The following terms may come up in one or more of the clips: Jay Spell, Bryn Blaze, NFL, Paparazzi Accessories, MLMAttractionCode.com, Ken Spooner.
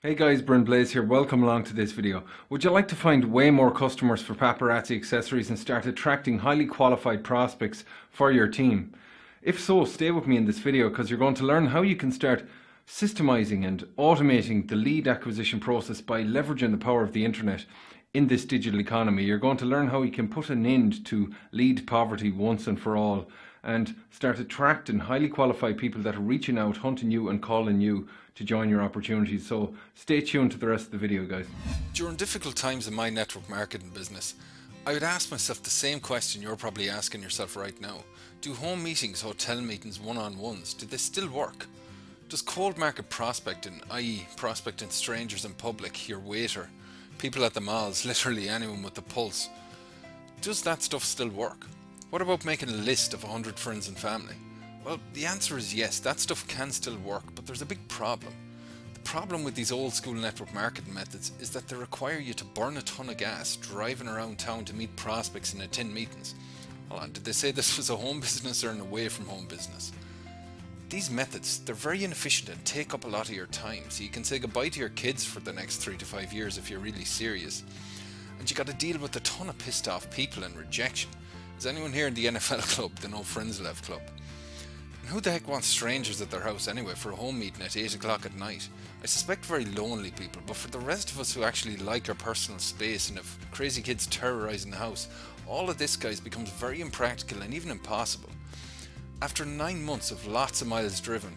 Hey guys, Bryn Blaze here. Welcome along to this video. Would you like to find way more customers for Paparazzi Accessories and start attracting highly qualified prospects for your team? If so, stay with me in this video because you're going to learn how you can start systemizing and automating the lead acquisition process by leveraging the power of the internet in this digital economy. You're going to learn how you can put an end to lead poverty once and for all and start attracting highly qualified people that are reaching out, hunting you and calling you to join your opportunities. So stay tuned to the rest of the video, guys. During difficult times in my network marketing business, I would ask myself the same question you're probably asking yourself right now. Do home meetings, hotel meetings, one-on-ones, do they still work? Does cold market prospecting, i.e. prospecting strangers in public, your waiter, people at the malls, literally anyone with a pulse, does that stuff still work? What about making a list of 100 friends and family? Well, the answer is yes, that stuff can still work, but there's a big problem. The problem with these old school network marketing methods is that they require you to burn a ton of gas driving around town to meet prospects and attend meetings. Hold on, did they say this was a home business or an away from home business? These methods, they're very inefficient and take up a lot of your time, so you can say goodbye to your kids for the next 3 to 5 years if you're really serious. And you gotta deal with a ton of pissed off people and rejection. Is anyone here in the NFL club, the No Friends Left club? And who the heck wants strangers at their house anyway for a home meeting at 8 o'clock at night? I suspect very lonely people, but for the rest of us who actually like our personal space and have crazy kids terrorising the house, all of this, guys, becomes very impractical and even impossible. After 9 months of lots of miles driven,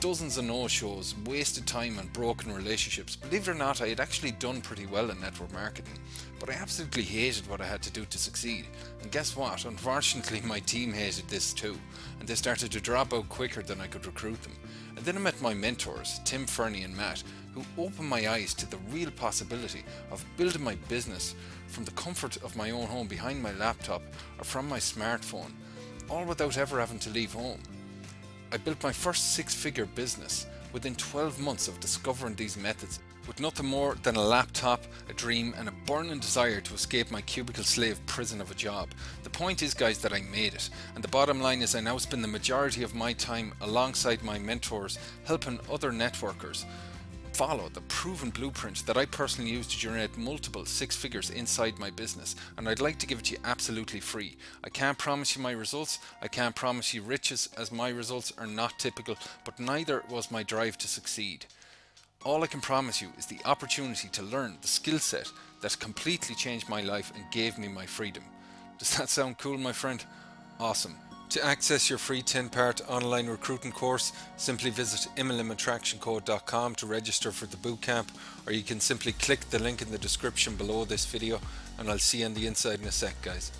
dozens of no-shows, wasted time and broken relationships, believe it or not, I had actually done pretty well in network marketing, but I absolutely hated what I had to do to succeed. And guess what? Unfortunately, my team hated this too, and they started to drop out quicker than I could recruit them. And then I met my mentors, Tim, Fernie and Matt, who opened my eyes to the real possibility of building my business from the comfort of my own home behind my laptop or from my smartphone, all without ever having to leave home. I built my first six-figure business within 12 months of discovering these methods, with nothing more than a laptop, a dream and a burning desire to escape my cubicle slave prison of a job. The point is, guys, that I made it, and the bottom line is I now spend the majority of my time alongside my mentors helping other networkers follow the proven blueprint that I personally use to generate multiple six figures inside my business, and I'd like to give it to you absolutely free. I can't promise you my results, I can't promise you riches, as my results are not typical, but neither was my drive to succeed. All I can promise you is the opportunity to learn the skill set that completely changed my life and gave me my freedom. Does that sound cool, my friend? Awesome. To access your free 10-part online recruiting course, simply visit MLMAttractionCode.com to register for the bootcamp, or you can simply click the link in the description below this video, and I'll see you on the inside in a sec, guys.